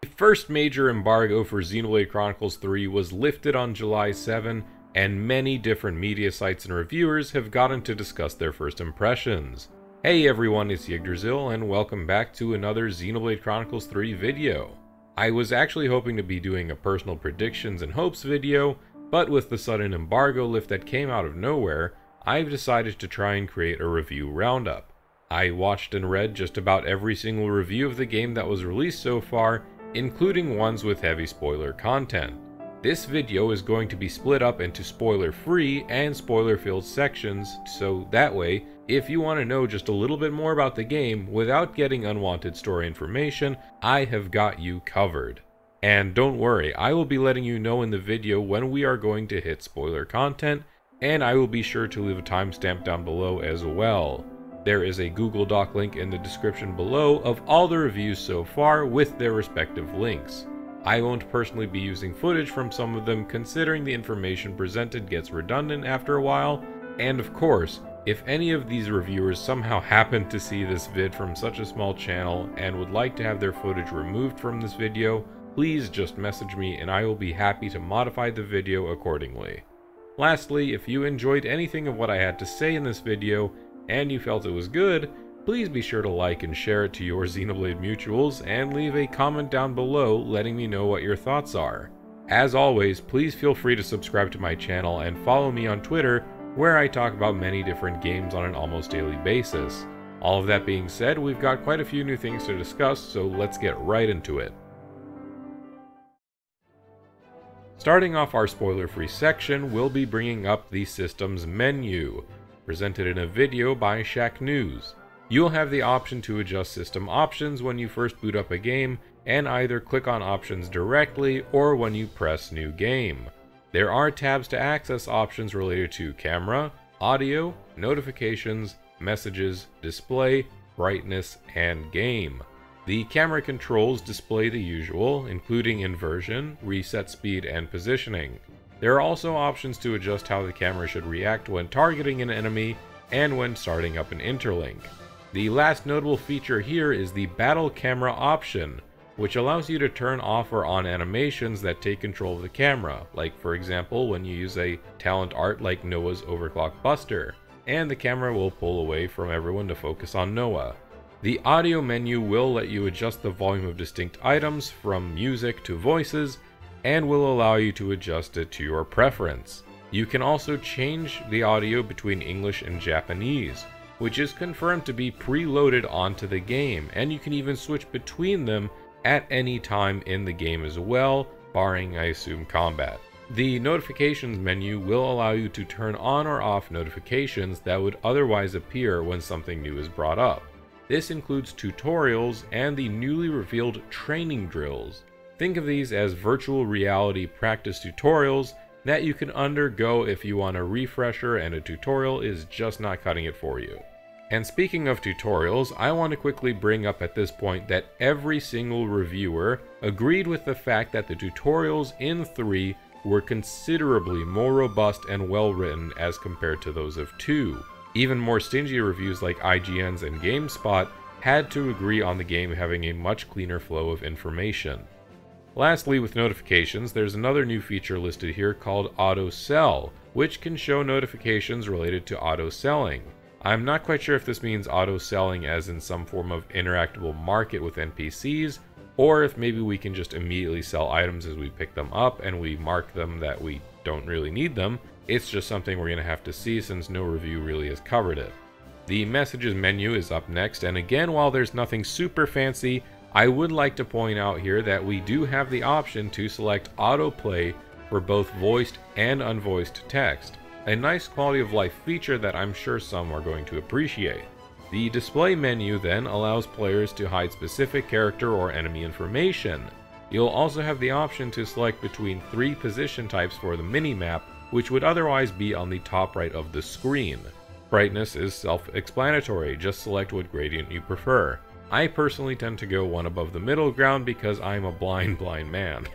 The first major embargo for Xenoblade Chronicles 3 was lifted on July 7, and many different media sites and reviewers have gotten to discuss their first impressions. Hey everyone, it's Yggdrasil, and welcome back to another Xenoblade Chronicles 3 video. I was actually hoping to be doing a personal predictions and hopes video, but with the sudden embargo lift that came out of nowhere, I've decided to try and create a review roundup. I watched and read just about every single review of the game that was released so far, including ones with heavy spoiler content. This video is going to be split up into spoiler-free and spoiler-filled sections, so that way, if you want to know just a little bit more about the game without getting unwanted story information, I have got you covered. And don't worry, I will be letting you know in the video when we are going to hit spoiler content, and I will be sure to leave a timestamp down below as well. There is a Google Doc link in the description below of all the reviews so far with their respective links. I won't personally be using footage from some of them considering the information presented gets redundant after a while, and of course, if any of these reviewers somehow happen to see this vid from such a small channel and would like to have their footage removed from this video, please just message me and I will be happy to modify the video accordingly. Lastly, if you enjoyed anything of what I had to say in this video and you felt it was good, please be sure to like and share it to your Xenoblade mutuals and leave a comment down below letting me know what your thoughts are. As always, please feel free to subscribe to my channel and follow me on Twitter where I talk about many different games on an almost daily basis. All of that being said, we've got quite a few new things to discuss, so let's get right into it. Starting off our spoiler-free section, we'll be bringing up the system's menu, presented in a video by Shacknews. You'll have the option to adjust system options when you first boot up a game, and either click on options directly or when you press new game. There are tabs to access options related to camera, audio, notifications, messages, display, brightness, and game. The camera controls display the usual, including inversion, reset speed, and positioning. There are also options to adjust how the camera should react when targeting an enemy and when starting up an interlink. The last notable feature here is the battle camera option, which allows you to turn off or on animations that take control of the camera, like for example when you use a talent art like Noah's overclock buster, and the camera will pull away from everyone to focus on Noah. The audio menu will let you adjust the volume of distinct items from music to voices and will allow you to adjust it to your preference. You can also change the audio between English and Japanese, which is confirmed to be preloaded onto the game, and you can even switch between them at any time in the game as well, barring, I assume, combat. The notifications menu will allow you to turn on or off notifications that would otherwise appear when something new is brought up. This includes tutorials and the newly revealed training drills. Think of these as virtual reality practice tutorials that you can undergo if you want a refresher and a tutorial is just not cutting it for you. And speaking of tutorials, I want to quickly bring up at this point that every single reviewer agreed with the fact that the tutorials in 3 were considerably more robust and well written as compared to those of 2. Even more stingy reviews like IGN's and GameSpot had to agree on the game having a much cleaner flow of information. Lastly, with notifications, there's another new feature listed here called Auto Sell, which can show notifications related to auto selling. I'm not quite sure if this means auto selling as in some form of interactable market with NPCs, or if maybe we can just immediately sell items as we pick them up and we mark them that we don't really need them. It's just something we're going to have to see since no review really has covered it. The messages menu is up next, and again, while there's nothing super fancy, I would like to point out here that we do have the option to select autoplay for both voiced and unvoiced text, a nice quality of life feature that I'm sure some are going to appreciate. The display menu then allows players to hide specific character or enemy information. You'll also have the option to select between 3 position types for the minimap, which would otherwise be on the top right of the screen. Brightness is self-explanatory, just select what gradient you prefer. I personally tend to go one above the middle ground because I'm a blind man.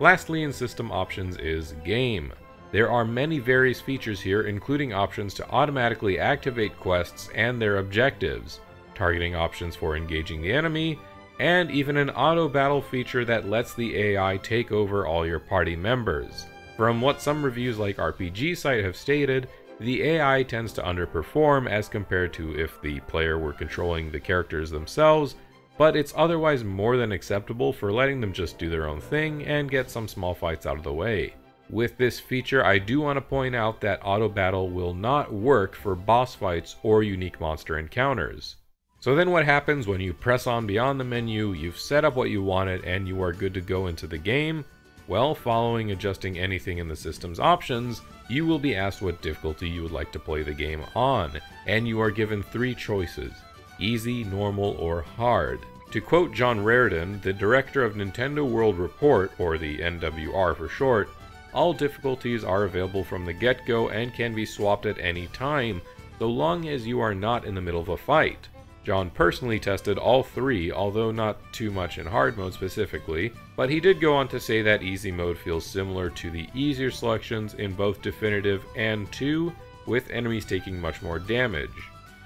Lastly in system options is game. There are many various features here including options to automatically activate quests and their objectives, targeting options for engaging the enemy, and even an auto battle feature that lets the AI take over all your party members. From what some reviews like RPG Site have stated, the AI tends to underperform as compared to if the player were controlling the characters themselves, but it's otherwise more than acceptable for letting them just do their own thing and get some small fights out of the way. With this feature, I do want to point out that auto battle will not work for boss fights or unique monster encounters. So then what happens when you press on beyond the menu, you've set up what you wanted and you are good to go into the game? Well, following adjusting anything in the system's options, you will be asked what difficulty you would like to play the game on, and you are given three choices: easy, normal, or hard. To quote John Riordan, the director of Nintendo World Report, or the NWR for short, all difficulties are available from the get-go and can be swapped at any time, so long as you are not in the middle of a fight. John personally tested all three, although not too much in hard mode specifically, but he did go on to say that easy mode feels similar to the easier selections in both Definitive and 2, with enemies taking much more damage.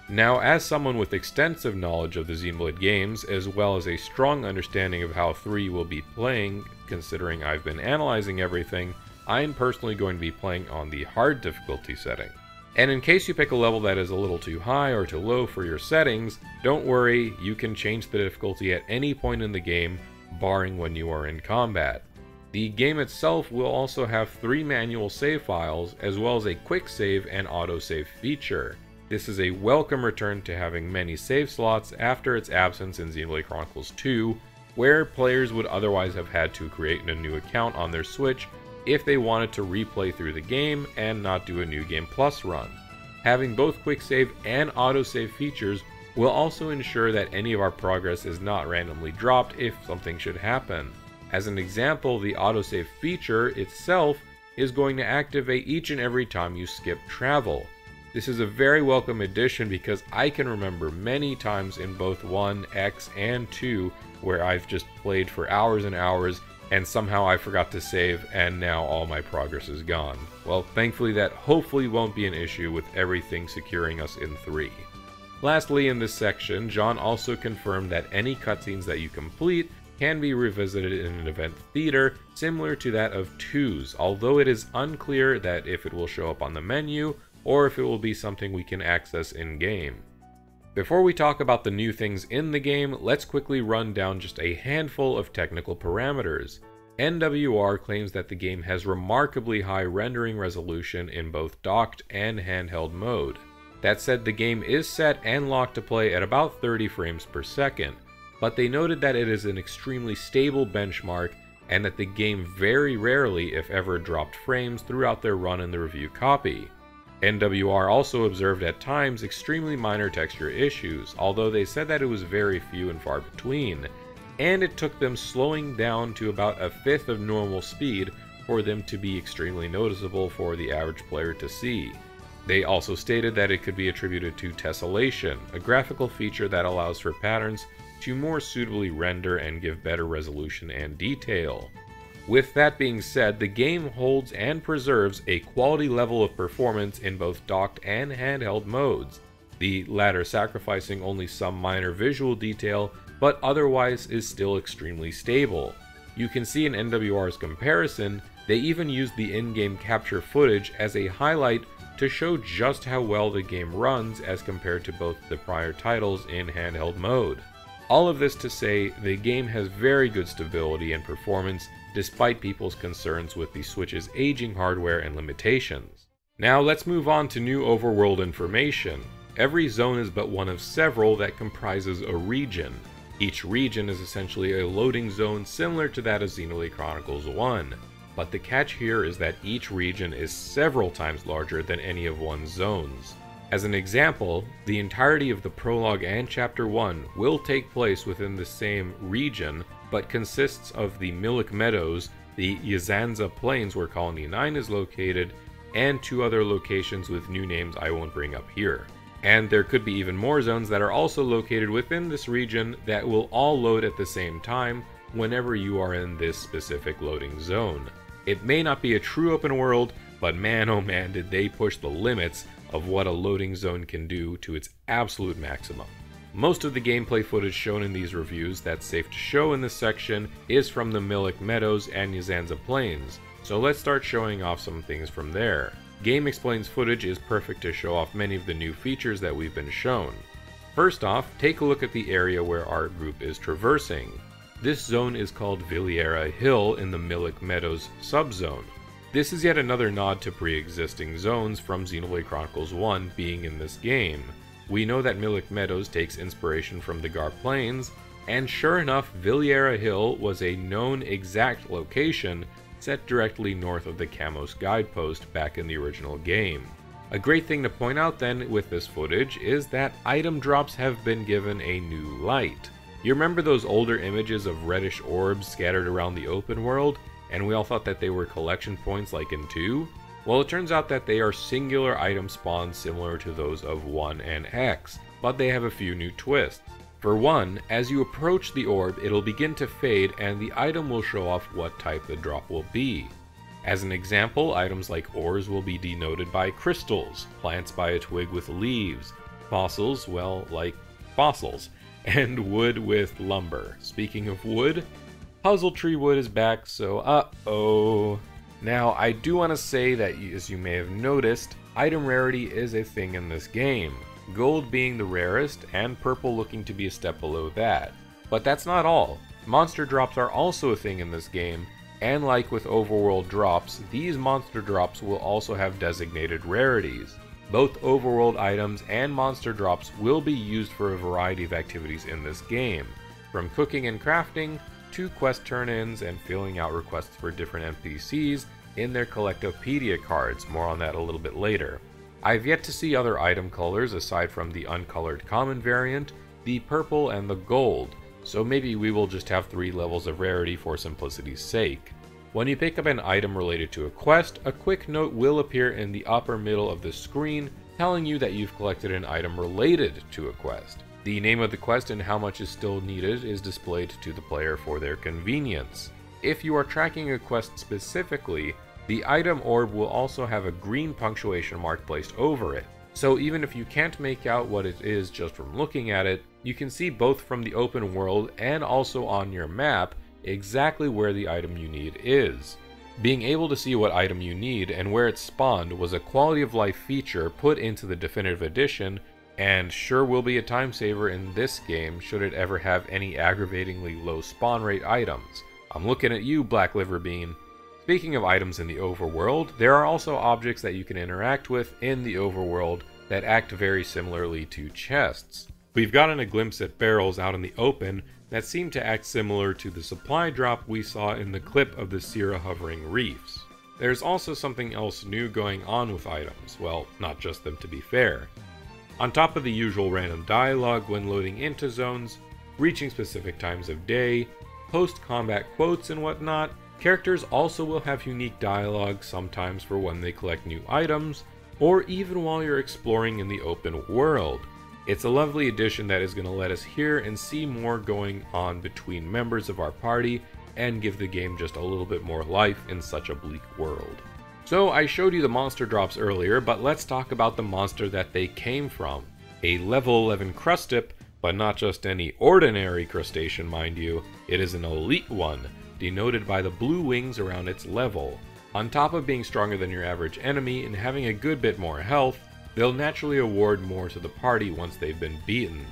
Now, as someone with extensive knowledge of the Xenoblade games, as well as a strong understanding of how 3 will be playing, considering I've been analyzing everything, I'm personally going to be playing on the hard difficulty setting. And in case you pick a level that is a little too high or too low for your settings, don't worry, you can change the difficulty at any point in the game, barring when you are in combat. The game itself will also have 3 manual save files, as well as a quick save and autosave feature. This is a welcome return to having many save slots after its absence in Xenoblade Chronicles 2, where players would otherwise have had to create a new account on their Switch if they wanted to replay through the game and not do a New Game Plus run. Having both quick save and autosave features will also ensure that any of our progress is not randomly dropped if something should happen. As an example, the autosave feature itself is going to activate each and every time you skip travel. This is a very welcome addition because I can remember many times in both 1, X, and 2 where I've just played for hours and hours and somehow I forgot to save, and now all my progress is gone. Well, thankfully that hopefully won't be an issue with everything securing us in 3. Lastly, in this section, John also confirmed that any cutscenes that you complete can be revisited in an event theater similar to that of 2's, although it is unclear that if it will show up on the menu or if it will be something we can access in-game. Before we talk about the new things in the game, let's quickly run down just a handful of technical parameters. NWR claims that the game has remarkably high rendering resolution in both docked and handheld mode. That said, the game is set and locked to play at about 30 frames per second, but they noted that it is an extremely stable benchmark and that the game very rarely, if ever, dropped frames throughout their run in the review copy. NWR also observed at times extremely minor texture issues, although they said that it was very few and far between, and it took them slowing down to about a fifth of normal speed for them to be extremely noticeable for the average player to see. They also stated that it could be attributed to tessellation, a graphical feature that allows for patterns to more suitably render and give better resolution and detail. With that being said, the game holds and preserves a quality level of performance in both docked and handheld modes, the latter sacrificing only some minor visual detail, but otherwise is still extremely stable. You can see in NWR's comparison, they even used the in-game capture footage as a highlight to show just how well the game runs as compared to both the prior titles in handheld mode. All of this to say, the game has very good stability and performance, despite people's concerns with the Switch's aging hardware and limitations. Now let's move on to new overworld information. Every zone is but one of several that comprises a region. Each region is essentially a loading zone similar to that of Xenoblade Chronicles 1, but the catch here is that each region is several times larger than any of one's zones. As an example, the entirety of the prologue and Chapter 1 will take place within the same region, but consists of the Millick Meadows, the Yazanza Plains where Colony 9 is located, and 2 other locations with new names I won't bring up here. And there could be even more zones that are also located within this region that will all load at the same time whenever you are in this specific loading zone. It may not be a true open world, but man oh man did they push the limits of what a loading zone can do to its absolute maximum. Most of the gameplay footage shown in these reviews that's safe to show in this section is from the Millick Meadows and Yazanza Plains, so let's start showing off some things from there. Game Explains footage is perfect to show off many of the new features that we've been shown. First off, take a look at the area where our group is traversing. This zone is called Villiera Hill in the Millick Meadows subzone. This is yet another nod to pre-existing zones from Xenoblade Chronicles 1 being in this game. We know that Millick Meadows takes inspiration from the Gar Plains, and sure enough, Villiera Hill was a known exact location set directly north of the Camos guidepost back in the original game. A great thing to point out then with this footage is that item drops have been given a new light. You remember those older images of reddish orbs scattered around the open world, and we all thought that they were collection points like in 2? Well, it turns out that they are singular item spawns similar to those of 1 and X, but they have a few new twists. For one, as you approach the orb, it'll begin to fade and the item will show off what type the drop will be. As an example, items like ores will be denoted by crystals, plants by a twig with leaves, fossils, well, like fossils, and wood with lumber. Speaking of wood, puzzle tree wood is back, so uh-oh. Now, I do want to say that, as you may have noticed, item rarity is a thing in this game, gold being the rarest and purple looking to be a step below that. But that's not all. Monster drops are also a thing in this game, and like with overworld drops, these monster drops will also have designated rarities. Both overworld items and monster drops will be used for a variety of activities in this game, from cooking and crafting, to quest turn-ins and filling out requests for different NPCs in their Collectopedia cards, more on that a little bit later. I've yet to see other item colors aside from the uncolored common variant, the purple and the gold, so maybe we will just have 3 levels of rarity for simplicity's sake. When you pick up an item related to a quest, a quick note will appear in the upper middle of the screen telling you that you've collected an item related to a quest. The name of the quest and how much is still needed is displayed to the player for their convenience. If you are tracking a quest specifically, the item orb will also have a green punctuation mark placed over it. So even if you can't make out what it is just from looking at it, you can see both from the open world and also on your map exactly where the item you need is. Being able to see what item you need and where it spawned was a quality of life feature put into the Definitive Edition, and sure will be a time saver in this game should it ever have any aggravatingly low spawn rate items. I'm looking at you, Black Liver Bean. Speaking of items in the overworld, there are also objects that you can interact with in the overworld that act very similarly to chests. We've gotten a glimpse at barrels out in the open that seem to act similar to the supply drop we saw in the clip of the Sierra hovering reefs. There's also something else new going on with items, well, not just them to be fair. On top of the usual random dialogue when loading into zones, reaching specific times of day, post-combat quotes and whatnot, characters also will have unique dialogue sometimes for when they collect new items, or even while you're exploring in the open world. It's a lovely addition that is going to let us hear and see more going on between members of our party and give the game just a little bit more life in such a bleak world. So I showed you the monster drops earlier, but let's talk about the monster that they came from. A level 11 Crustip, but not just any ordinary crustacean mind you, it is an elite one, denoted by the blue wings around its level. On top of being stronger than your average enemy and having a good bit more health, they'll naturally award more to the party once they've been beaten.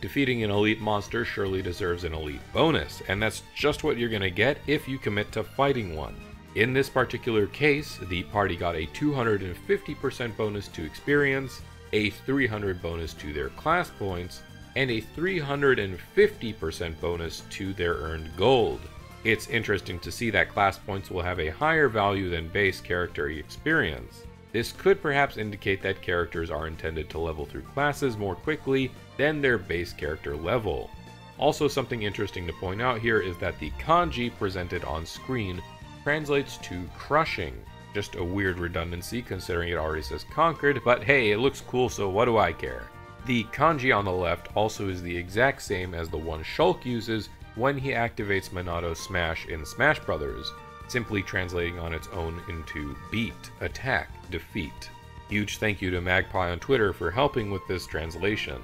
Defeating an elite monster surely deserves an elite bonus, and that's just what you're going to get if you commit to fighting one. In this particular case, the party got a 250% bonus to experience, a 300 bonus to their class points, and a 350% bonus to their earned gold. It's interesting to see that class points will have a higher value than base character experience. This could perhaps indicate that characters are intended to level through classes more quickly than their base character level. Also, something interesting to point out here is that the kanji presented on screen translates to crushing. Just a weird redundancy considering it already says conquered, but hey, it looks cool, so what do I care? The kanji on the left also is the exact same as the one Shulk uses when he activates Monado's Smash in Smash Brothers, simply translating on its own into beat, attack, defeat. Huge thank you to Magpie on Twitter for helping with this translation.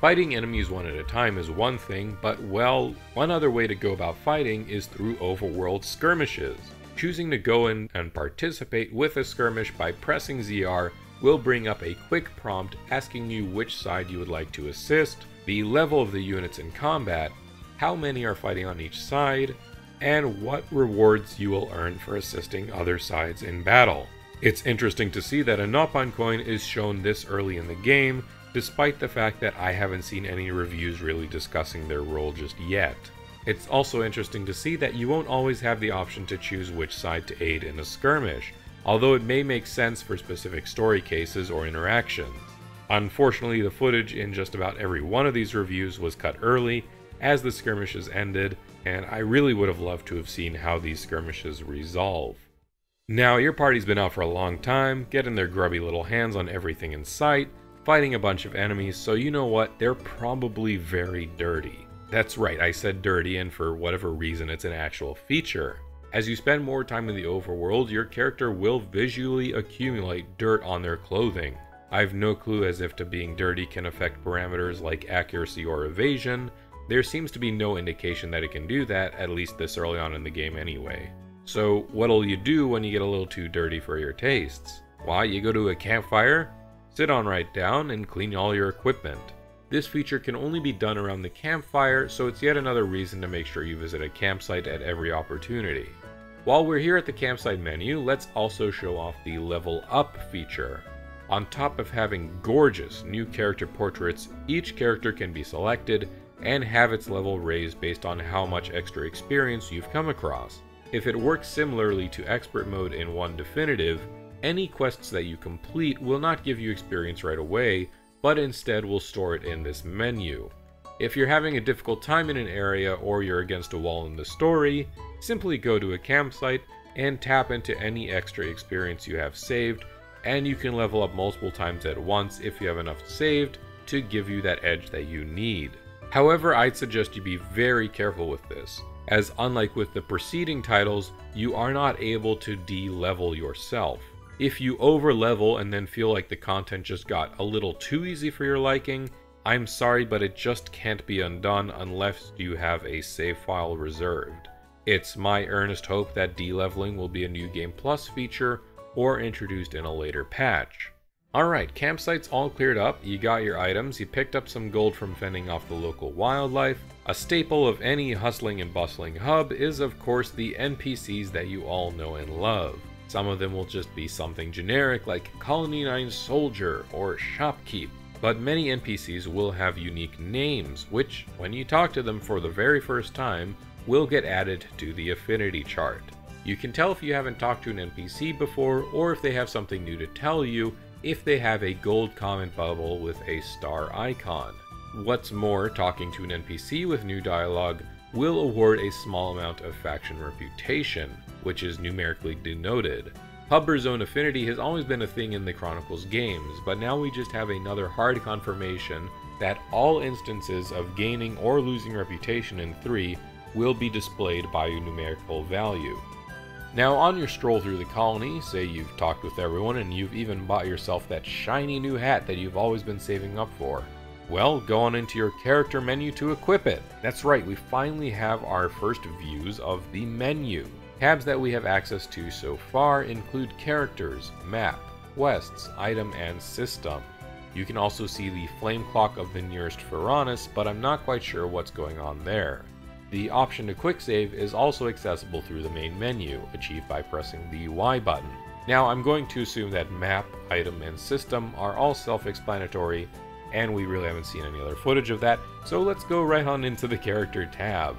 Fighting enemies one at a time is one thing, but well, one other way to go about fighting is through overworld skirmishes. Choosing to go in and participate with a skirmish by pressing ZR will bring up a quick prompt asking you which side you would like to assist, the level of the units in combat, how many are fighting on each side, and what rewards you will earn for assisting other sides in battle. It's interesting to see that a Noppon coin is shown this early in the game, despite the fact that I haven't seen any reviews really discussing their role just yet. It's also interesting to see that you won't always have the option to choose which side to aid in a skirmish, although it may make sense for specific story cases or interactions. Unfortunately, the footage in just about every one of these reviews was cut early as the skirmishes ended, and I really would have loved to have seen how these skirmishes resolve. Now, your party's been out for a long time, getting their grubby little hands on everything in sight, fighting a bunch of enemies, so you know what, they're probably very dirty. That's right, I said dirty, and for whatever reason it's an actual feature. As you spend more time in the overworld, your character will visually accumulate dirt on their clothing. I've no clue as if to being dirty can affect parameters like accuracy or evasion. There seems to be no indication that it can do that, at least this early on in the game anyway. So what'll you do when you get a little too dirty for your tastes? Why, you go to a campfire, sit on right down, and clean all your equipment. This feature can only be done around the campfire, so it's yet another reason to make sure you visit a campsite at every opportunity. While we're here at the campsite menu, let's also show off the level up feature. On top of having gorgeous new character portraits, each character can be selected and have its level raised based on how much extra experience you've come across. If it works similarly to expert mode in 1 Definitive, any quests that you complete will not give you experience right away, but instead will store it in this menu. If you're having a difficult time in an area or you're against a wall in the story, simply go to a campsite and tap into any extra experience you have saved, and you can level up multiple times at once if you have enough saved to give you that edge that you need. However, I'd suggest you be very careful with this, as unlike with the preceding titles, you are not able to de-level yourself. If you over-level and then feel like the content just got a little too easy for your liking, I'm sorry, but it just can't be undone unless you have a save file reserved. It's my earnest hope that de-leveling will be a New Game Plus feature or introduced in a later patch. Alright, campsite's all cleared up, you got your items, you picked up some gold from fending off the local wildlife. A staple of any hustling and bustling hub is of course the NPCs that you all know and love. Some of them will just be something generic like Colony 9 Soldier or Shopkeep, but many NPCs will have unique names which, when you talk to them for the very first time, will get added to the affinity chart. You can tell if you haven't talked to an NPC before or if they have something new to tell you if they have a gold comment bubble with a star icon. What's more, talking to an NPC with new dialogue will award a small amount of faction reputation, which is numerically denoted. Hubber's own affinity has always been a thing in the Chronicles games, but now we just have another hard confirmation that all instances of gaining or losing reputation in 3 will be displayed by a numerical value. Now, on your stroll through the colony, say you've talked with everyone and you've even bought yourself that shiny new hat that you've always been saving up for. Well, go on into your character menu to equip it. That's right, we finally have our first views of the menu. Tabs that we have access to so far include characters, map, quests, item, and system. You can also see the flame clock of the nearest Faranis, but I'm not quite sure what's going on there. The option to quick save is also accessible through the main menu, achieved by pressing the Y button. Now, I'm going to assume that map, item, and system are all self-explanatory, and we really haven't seen any other footage of that, so let's go right on into the character tab.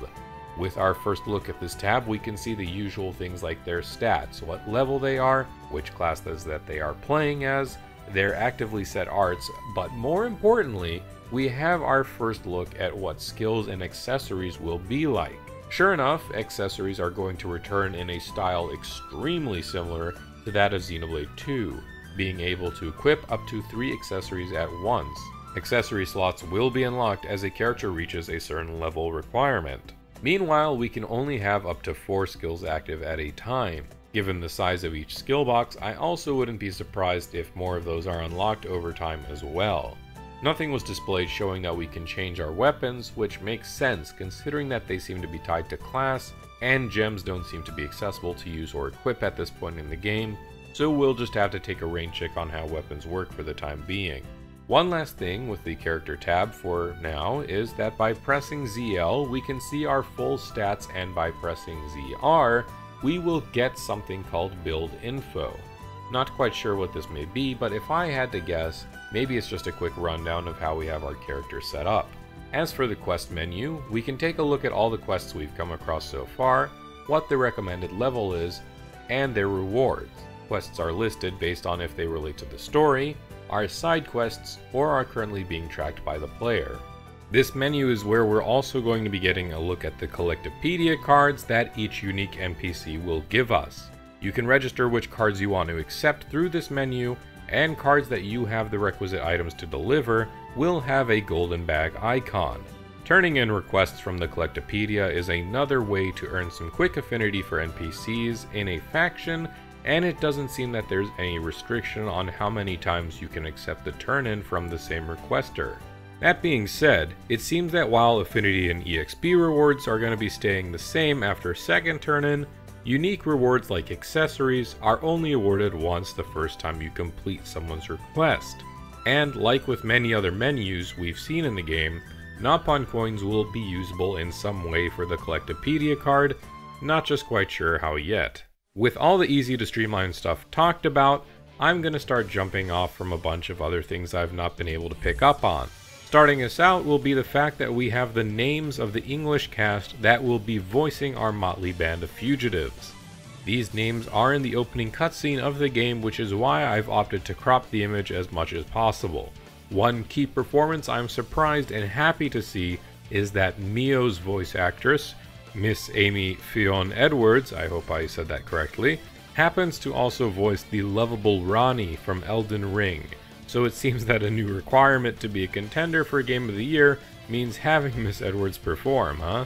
With our first look at this tab, we can see the usual things like their stats, what level they are, which classes that they are playing as, their actively set arts, but more importantly, we have our first look at what skills and accessories will be like. Sure enough, accessories are going to return in a style extremely similar to that of Xenoblade 2, being able to equip up to 3 accessories at once. Accessory slots will be unlocked as a character reaches a certain level requirement. Meanwhile, we can only have up to 4 skills active at a time. Given the size of each skill box, I also wouldn't be surprised if more of those are unlocked over time as well. Nothing was displayed showing that we can change our weapons, which makes sense considering that they seem to be tied to class, and gems don't seem to be accessible to use or equip at this point in the game, so we'll just have to take a rain check on how weapons work for the time being. One last thing with the character tab for now is that by pressing ZL we can see our full stats, and by pressing ZR we will get something called build info. Not quite sure what this may be, but if I had to guess, maybe it's just a quick rundown of how we have our character set up. As for the quest menu, we can take a look at all the quests we've come across so far, what the recommended level is, and their rewards. Quests are listed based on if they relate to the story, our side quests, or are currently being tracked by the player. This menu is where we're also going to be getting a look at the Collectopedia cards that each unique NPC will give us. You can register which cards you want to accept through this menu, and cards that you have the requisite items to deliver will have a golden bag icon. Turning in requests from the Collectopedia is another way to earn some quick affinity for NPCs in a faction, and it doesn't seem that there's any restriction on how many times you can accept the turn-in from the same requester. That being said, it seems that while affinity and EXP rewards are going to be staying the same after a second turn-in, unique rewards like accessories are only awarded once the first time you complete someone's request. And like with many other menus we've seen in the game, Nopon coins will be usable in some way for the Collectopedia card, not just quite sure how yet. With all the easy to streamline stuff talked about, I'm going to start jumping off from a bunch of other things I've not been able to pick up on. Starting us out will be the fact that we have the names of the English cast that will be voicing our motley band of fugitives. These names are in the opening cutscene of the game, which is why I've opted to crop the image as much as possible. One key performance I'm surprised and happy to see is that Mio's voice actress, Miss Amy Fionn Edwards, I hope I said that correctly, happens to also voice the lovable Ronnie from Elden Ring. So it seems that a new requirement to be a contender for Game of the Year means having Miss Edwards perform, huh?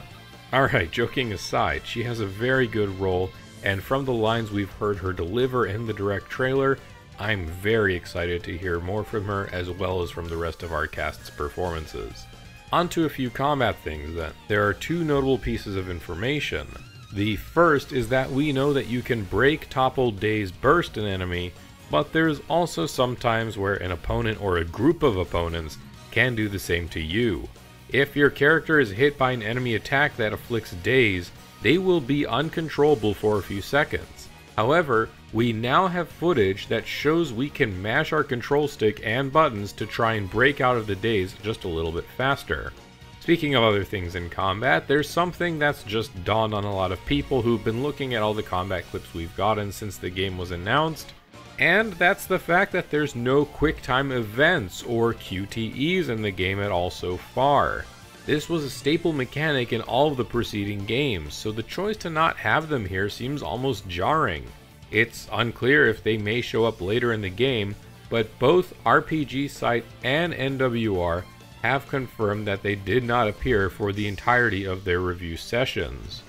Alright, joking aside, she has a very good role, and from the lines we've heard her deliver in the direct trailer, I'm very excited to hear more from her as well as from the rest of our cast's performances. On to a few combat things then. There are two notable pieces of information. The first is that we know that you can break, topple, daze, burst an enemy, but there's also some times where an opponent or a group of opponents can do the same to you. If your character is hit by an enemy attack that afflicts daze, they will be uncontrollable for a few seconds. However, we now have footage that shows we can mash our control stick and buttons to try and break out of the daze just a little bit faster. Speaking of other things in combat, there's something that's just dawned on a lot of people who've been looking at all the combat clips we've gotten since the game was announced, and that's the fact that there's no quick time events or QTEs in the game at all so far. This was a staple mechanic in all of the preceding games, so the choice to not have them here seems almost jarring. It's unclear if they may show up later in the game, but both RPG Site and NWR have confirmed that they did not appear for the entirety of their review sessions.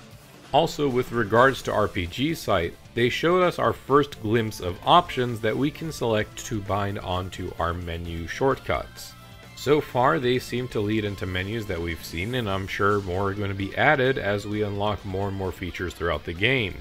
Also, with regards to RPG Site, they showed us our first glimpse of options that we can select to bind onto our menu shortcuts. So far, they seem to lead into menus that we've seen, and I'm sure more are going to be added as we unlock more and more features throughout the game.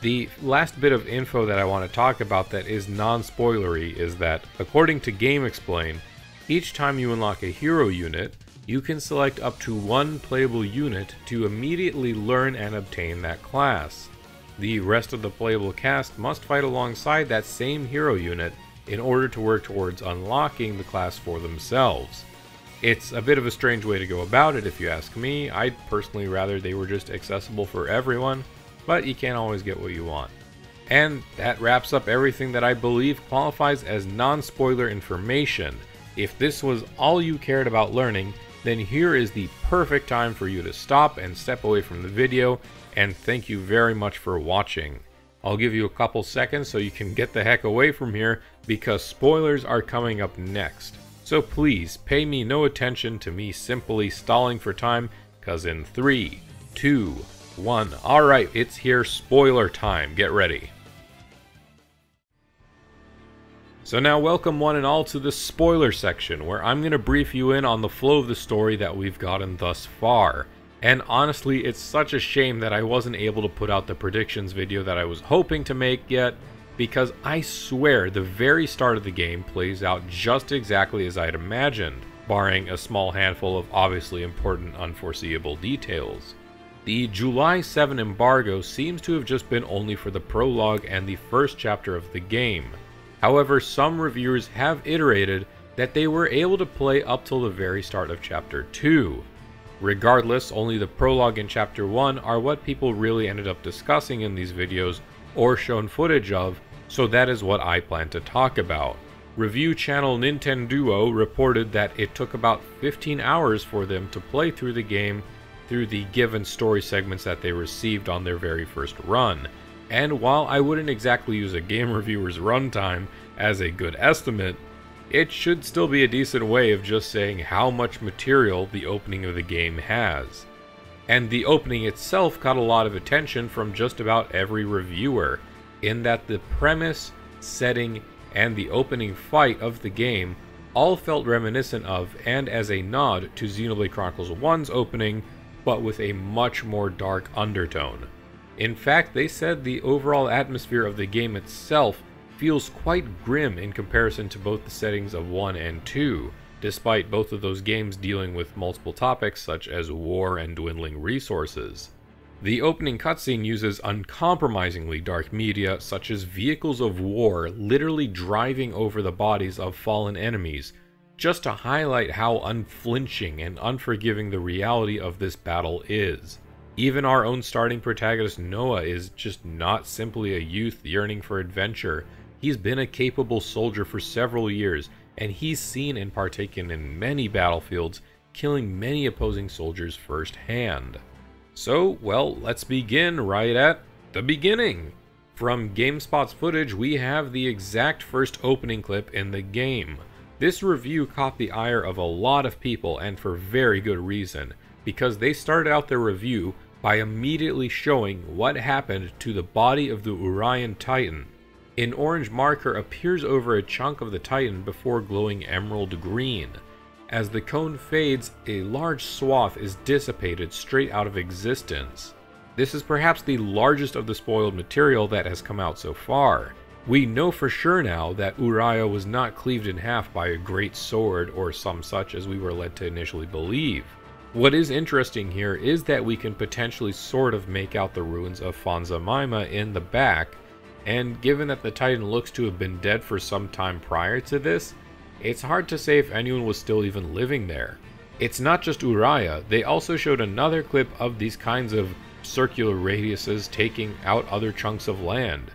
The last bit of info that I want to talk about that is non-spoilery is that, according to Game Explain, each time you unlock a hero unit, you can select up to one playable unit to immediately learn and obtain that class. The rest of the playable cast must fight alongside that same hero unit in order to work towards unlocking the class for themselves. It's a bit of a strange way to go about it if you ask me. I'd personally rather they were just accessible for everyone, but you can't always get what you want. And that wraps up everything that I believe qualifies as non-spoiler information. If this was all you cared about learning, then here is the perfect time for you to stop and step away from the video, and thank you very much for watching. I'll give you a couple seconds so you can get the heck away from here, because spoilers are coming up next. So please pay me no attention to me simply stalling for time, cause in 3, 2, 1, alright, it's here, spoiler time, get ready. So now welcome one and all to the spoiler section, where I'm going to brief you in on the flow of the story that we've gotten thus far. And honestly, it's such a shame that I wasn't able to put out the predictions video that I was hoping to make yet, because I swear the very start of the game plays out just exactly as I'd imagined, barring a small handful of obviously important unforeseeable details. The July 7 embargo seems to have just been only for the prologue and the first chapter of the game. However, some reviewers have iterated that they were able to play up till the very start of Chapter 2. Regardless, only the prologue and Chapter 1 are what people really ended up discussing in these videos or shown footage of, so that is what I plan to talk about. Review channel Nintenduo reported that it took about 15 hours for them to play through the game through the given story segments that they received on their very first run. And while I wouldn't exactly use a game reviewer's runtime as a good estimate, it should still be a decent way of just saying how much material the opening of the game has. And the opening itself caught a lot of attention from just about every reviewer, in that the premise, setting, and the opening fight of the game all felt reminiscent of and as a nod to Xenoblade Chronicles 1's opening, but with a much more dark undertone. In fact, they said the overall atmosphere of the game itself feels quite grim in comparison to both the settings of 1 and 2, despite both of those games dealing with multiple topics such as war and dwindling resources. The opening cutscene uses uncompromisingly dark media such as vehicles of war literally driving over the bodies of fallen enemies, just to highlight how unflinching and unforgiving the reality of this battle is. Even our own starting protagonist Noah is just not simply a youth yearning for adventure. He's been a capable soldier for several years, and he's seen and partaken in many battlefields, killing many opposing soldiers firsthand. So, well, let's begin right at the beginning. From GameSpot's footage, we have the exact first opening clip in the game. This review caught the ire of a lot of people, and for very good reason, because they started out their review by immediately showing what happened to the body of the Urian Titan. An orange marker appears over a chunk of the Titan before glowing emerald green. As the cone fades, a large swath is dissipated straight out of existence. This is perhaps the largest of the spoiled material that has come out so far. We know for sure now that Uriah was not cleaved in half by a great sword or some such as we were led to initially believe. What is interesting here is that we can potentially sort of make out the ruins of Fonza Mima in the back, and given that the Titan looks to have been dead for some time prior to this, it's hard to say if anyone was still even living there. It's not just Uriah, they also showed another clip of these kinds of circular radiuses taking out other chunks of land.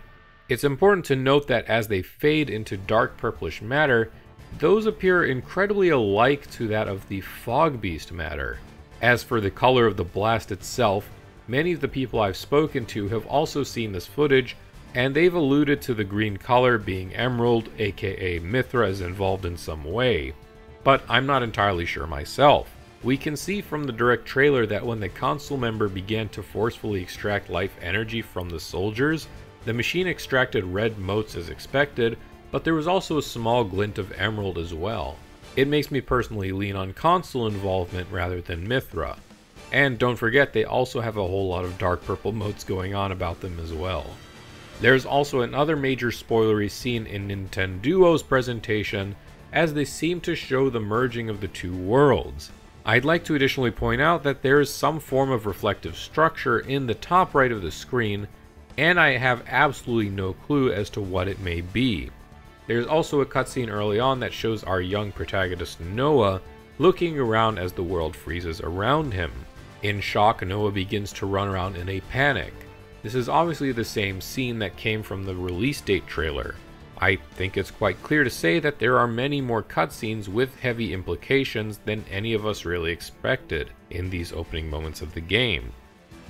It's important to note that as they fade into dark purplish matter, those appear incredibly alike to that of the Fog Beast matter. As for the color of the blast itself, many of the people I've spoken to have also seen this footage, and they've alluded to the green color being emerald, aka Mithra, is involved in some way. But I'm not entirely sure myself. We can see from the direct trailer that when the council member began to forcefully extract life energy from the soldiers, the machine extracted red motes as expected, but there was also a small glint of emerald as well. It makes me personally lean on console involvement rather than Mithra. And don't forget, they also have a whole lot of dark purple motes going on about them as well. There's also another major spoilery scene in Nintenduo's presentation, as they seem to show the merging of the two worlds. I'd like to additionally point out that there is some form of reflective structure in the top right of the screen, and I have absolutely no clue as to what it may be. There's also a cutscene early on that shows our young protagonist Noah looking around as the world freezes around him. In shock, Noah begins to run around in a panic. This is obviously the same scene that came from the release date trailer. I think it's quite clear to say that there are many more cutscenes with heavy implications than any of us really expected in these opening moments of the game.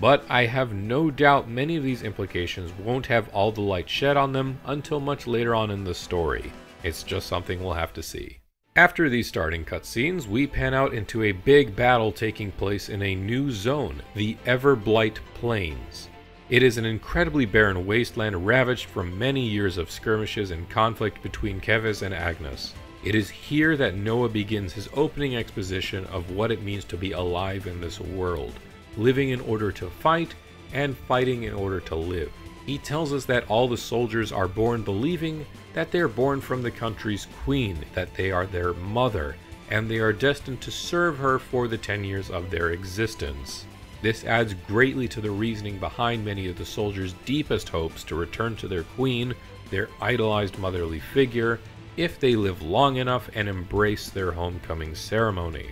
But I have no doubt many of these implications won't have all the light shed on them until much later on in the story. It's just something we'll have to see. After these starting cutscenes, we pan out into a big battle taking place in a new zone, the Everblight Plains. It is an incredibly barren wasteland ravaged from many years of skirmishes and conflict between Keves and Agnes. It is here that Noah begins his opening exposition of what it means to be alive in this world, living in order to fight, and fighting in order to live. He tells us that all the soldiers are born believing that they are born from the country's queen, that they are their mother, and they are destined to serve her for the 10 years of their existence. This adds greatly to the reasoning behind many of the soldiers' deepest hopes to return to their queen, their idolized motherly figure, if they live long enough and embrace their homecoming ceremony.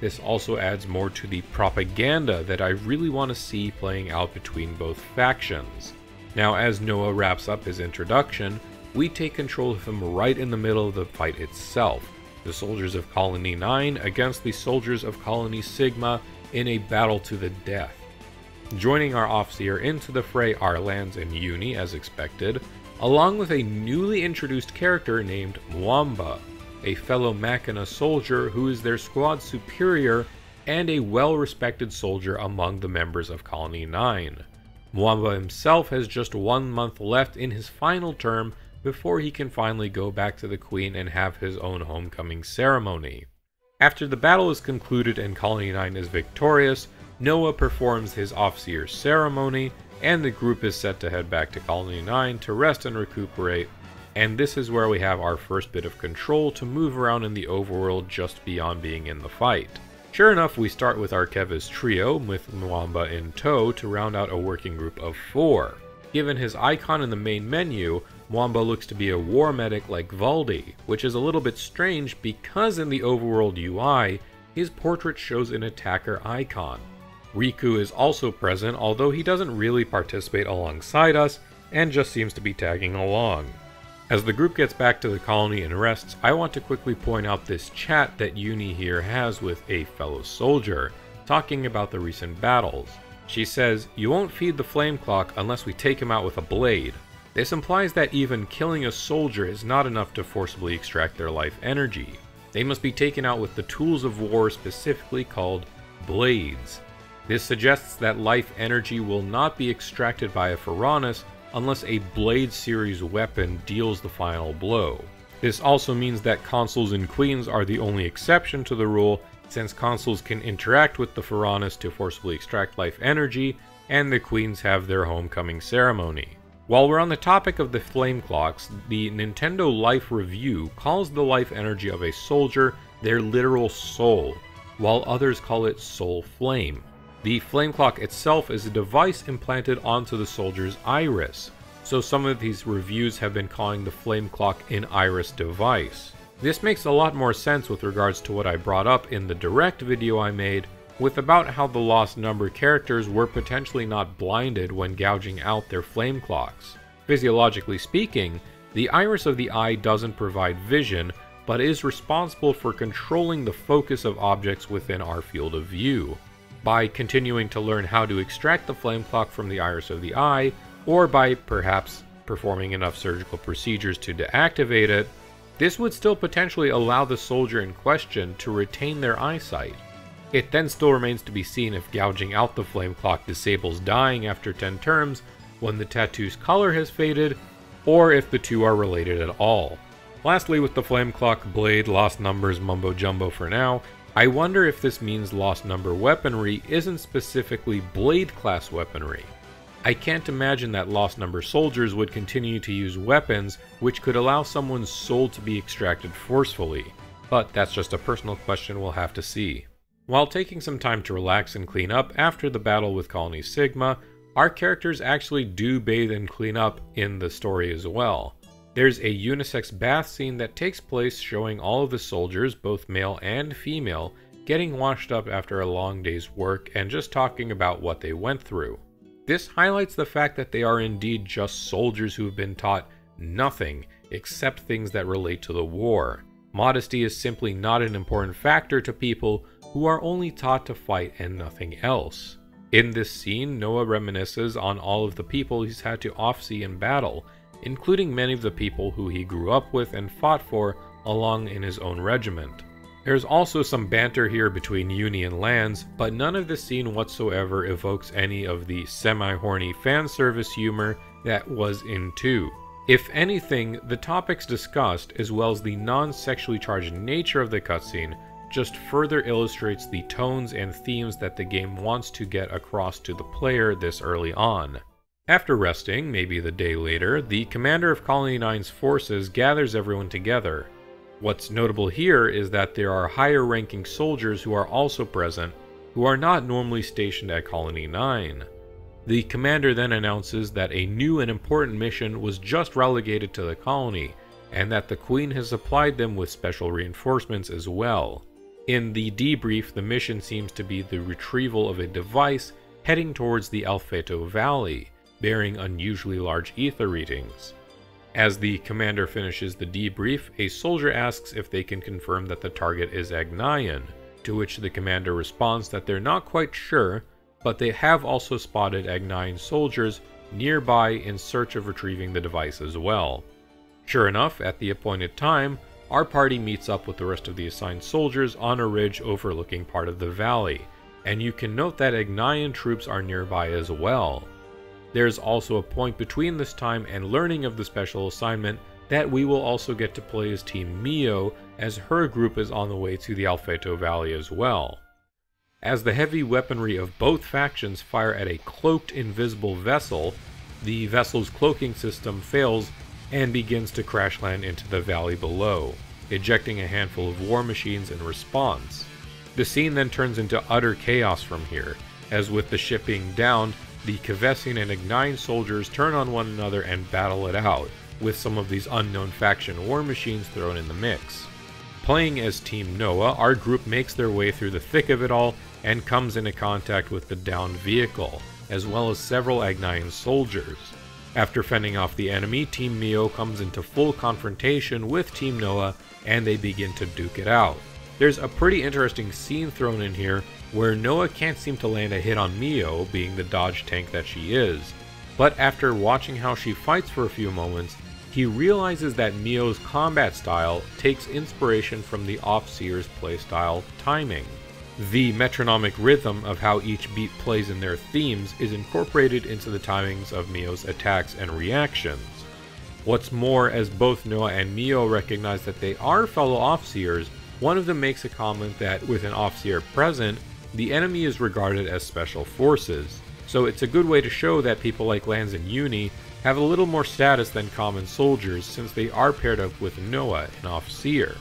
This also adds more to the propaganda that I really want to see playing out between both factions. Now, as Noah wraps up his introduction, we take control of him right in the middle of the fight itself, the soldiers of Colony 9 against the soldiers of Colony Sigma in a battle to the death. Joining our officer into the fray are Lanz and Eunie, as expected, along with a newly introduced character named Mwamba, a fellow Machina soldier who is their squad superior and a well-respected soldier among the members of Colony 9. Mwamba himself has just 1 month left in his final term before he can finally go back to the Queen and have his own homecoming ceremony. After the battle is concluded and Colony 9 is victorious, Noah performs his officer ceremony, and the group is set to head back to Colony 9 to rest and recuperate, and this is where we have our first bit of control to move around in the overworld just beyond being in the fight. Sure enough, we start with our Keves trio, with Mwamba in tow, to round out a working group of 4. Given his icon in the main menu, Mwamba looks to be a war medic like Valdi, which is a little bit strange because in the overworld UI, his portrait shows an attacker icon. Riku is also present, although he doesn't really participate alongside us and just seems to be tagging along. As the group gets back to the colony and rests, I want to quickly point out this chat that Eunie here has with a fellow soldier, talking about the recent battles. She says, "You won't feed the flame clock unless we take him out with a blade." This implies that even killing a soldier is not enough to forcibly extract their life energy. They must be taken out with the tools of war specifically called blades. This suggests that life energy will not be extracted by a Faranis unless a blade series weapon deals the final blow. This also means that consuls and queens are the only exception to the rule, since consuls can interact with the Faranis to forcibly extract life energy, and the queens have their homecoming ceremony. While we're on the topic of the flame clocks, the Nintendo Life Review calls the life energy of a soldier their literal soul, while others call it soul flame. The flame clock itself is a device implanted onto the soldier's iris, so some of these reviews have been calling the flame clock an iris device. This makes a lot more sense with regards to what I brought up in the direct video I made, with about how the lost number characters were potentially not blinded when gouging out their flame clocks. Physiologically speaking, the iris of the eye doesn't provide vision, but is responsible for controlling the focus of objects within our field of view. By continuing to learn how to extract the flame clock from the iris of the eye, or by perhaps performing enough surgical procedures to deactivate it, this would still potentially allow the soldier in question to retain their eyesight. It then still remains to be seen if gouging out the flame clock disables dying after 10 turns when the tattoo's color has faded, or if the two are related at all. Lastly, with the flame clock, blade, lost numbers, mumbo jumbo for now, I wonder if this means lost number weaponry isn't specifically blade class weaponry. I can't imagine that lost number soldiers would continue to use weapons which could allow someone's soul to be extracted forcefully, but that's just a personal question we'll have to see. While taking some time to relax and clean up after the battle with Colony Sigma, our characters actually do bathe and clean up in the story as well. There's a unisex bath scene that takes place showing all of the soldiers, both male and female, getting washed up after a long day's work and just talking about what they went through. This highlights the fact that they are indeed just soldiers who've been taught nothing except things that relate to the war. Modesty is simply not an important factor to people who are only taught to fight and nothing else. In this scene, Noah reminisces on all of the people he's had to offsee in battle, including many of the people who he grew up with and fought for along in his own regiment. There's also some banter here between Eunie and Lanz, but none of this scene whatsoever evokes any of the semi-horny fanservice humor that was in 2. If anything, the topics discussed, as well as the non-sexually charged nature of the cutscene, just further illustrates the tones and themes that the game wants to get across to the player this early on. After resting, maybe the day later, the commander of Colony 9's forces gathers everyone together. What's notable here is that there are higher-ranking soldiers who are also present, who are not normally stationed at Colony 9. The commander then announces that a new and important mission was just relegated to the colony, and that the Queen has supplied them with special reinforcements as well. In the debrief, the mission seems to be the retrieval of a device heading towards the Alfeto Valley, bearing unusually large ether readings. As the commander finishes the debrief, a soldier asks if they can confirm that the target is Agnayan, to which the commander responds that they're not quite sure, but they have also spotted Agnayan soldiers nearby in search of retrieving the device as well. Sure enough, at the appointed time, our party meets up with the rest of the assigned soldiers on a ridge overlooking part of the valley, and you can note that Agnayan troops are nearby as well. There's also a point between this time and learning of the special assignment that we will also get to play as Team Mio, as her group is on the way to the Alfeto Valley as well. As the heavy weaponry of both factions fire at a cloaked invisible vessel, the vessel's cloaking system fails and begins to crash land into the valley below, ejecting a handful of war machines in response. The scene then turns into utter chaos from here, as with the ship being downed, the Kavessian and Agnayan soldiers turn on one another and battle it out, with some of these unknown faction war machines thrown in the mix. Playing as Team Noah, our group makes their way through the thick of it all and comes into contact with the downed vehicle, as well as several Agnayan soldiers. After fending off the enemy, Team Mio comes into full confrontation with Team Noah and they begin to duke it out. There's a pretty interesting scene thrown in here where Noah can't seem to land a hit on Mio, being the dodge tank that she is, but after watching how she fights for a few moments, he realizes that Mio's combat style takes inspiration from the Off-Seer's playstyle timing. The metronomic rhythm of how each beat plays in their themes is incorporated into the timings of Mio's attacks and reactions. What's more, as both Noah and Mio recognize that they are fellow Off-Seers, one of them makes a comment that with an Off-Seer present, the enemy is regarded as special forces, so it's a good way to show that people like Lanz and Eunie have a little more status than common soldiers since they are paired up with Noah, an Off-Seer.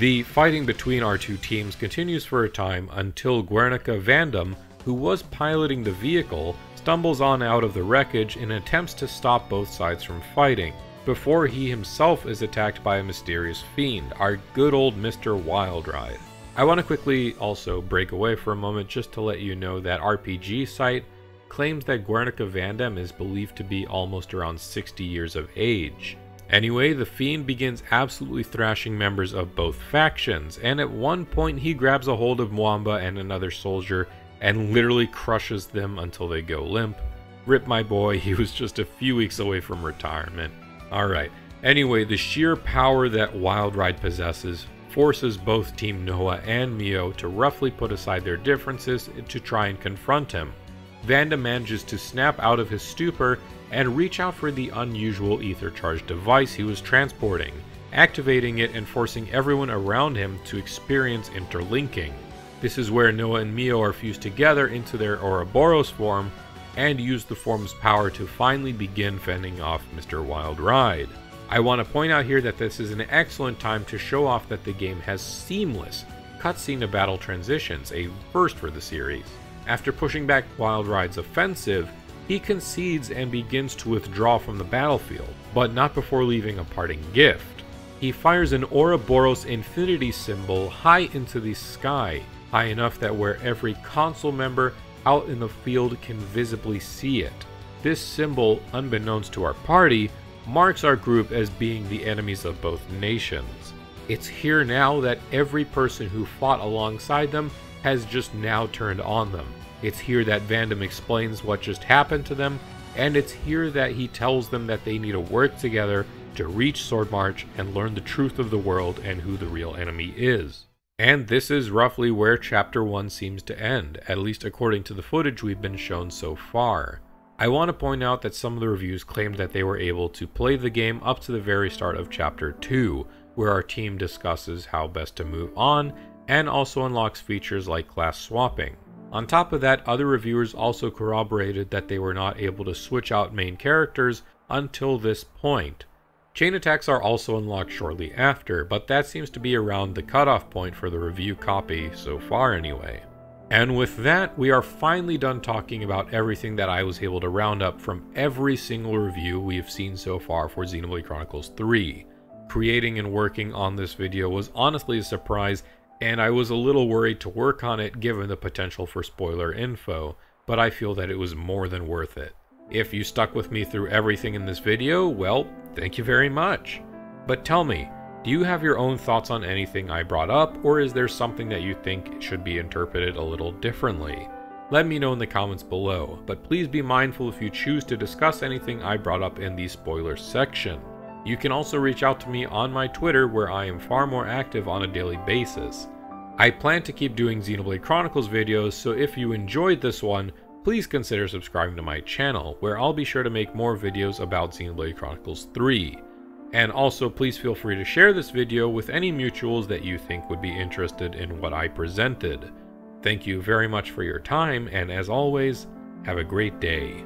The fighting between our two teams continues for a time until Guernica Vandham, who was piloting the vehicle, stumbles on out of the wreckage and attempts to stop both sides from fighting, before he himself is attacked by a mysterious fiend, our good old Mr. Wildride. I want to quickly also break away for a moment just to let you know that RPG Site claims that Guernica Vandham is believed to be almost around 60 years of age. Anyway, the fiend begins absolutely thrashing members of both factions, and at one point he grabs a hold of Mwamba and another soldier and literally crushes them until they go limp. Rip my boy, he was just a few weeks away from retirement. Alright, anyway, the sheer power that Wildride possesses forces both Team Noah and Mio to roughly put aside their differences to try and confront him. Vandham manages to snap out of his stupor and reach out for the unusual ether-charged device he was transporting, activating it and forcing everyone around him to experience interlinking. This is where Noah and Mio are fused together into their Ouroboros form and use the form's power to finally begin fending off Mr. Wildride. I want to point out here that this is an excellent time to show off that the game has seamless cutscene to battle transitions, a first for the series. After pushing back Wildride's offensive, he concedes and begins to withdraw from the battlefield, but not before leaving a parting gift. He fires an Ouroboros infinity symbol high into the sky, high enough that where every console member out in the field can visibly see it. This symbol, unbeknownst to our party, marks our group as being the enemies of both nations. It's here now that every person who fought alongside them has just now turned on them. It's here that Vandham explains what just happened to them, and it's here that he tells them that they need to work together to reach Sword March and learn the truth of the world and who the real enemy is. And this is roughly where Chapter 1 seems to end, at least according to the footage we've been shown so far. I want to point out that some of the reviews claimed that they were able to play the game up to the very start of Chapter 2, where our team discusses how best to move on, and also unlocks features like class swapping. On top of that, other reviewers also corroborated that they were not able to switch out main characters until this point. Chain attacks are also unlocked shortly after, but that seems to be around the cutoff point for the review copy, so far anyway. And with that, we are finally done talking about everything that I was able to round up from every single review we have seen so far for Xenoblade Chronicles 3. Creating and working on this video was honestly a surprise, and I was a little worried to work on it given the potential for spoiler info, but I feel that it was more than worth it. If you stuck with me through everything in this video, well, thank you very much. But tell me, do you have your own thoughts on anything I brought up, or is there something that you think should be interpreted a little differently? Let me know in the comments below, but please be mindful if you choose to discuss anything I brought up in the spoiler section. You can also reach out to me on my Twitter, where I am far more active on a daily basis. I plan to keep doing Xenoblade Chronicles videos, so if you enjoyed this one, please consider subscribing to my channel, where I'll be sure to make more videos about Xenoblade Chronicles 3. And also, please feel free to share this video with any mutuals that you think would be interested in what I presented. Thank you very much for your time, and as always, have a great day.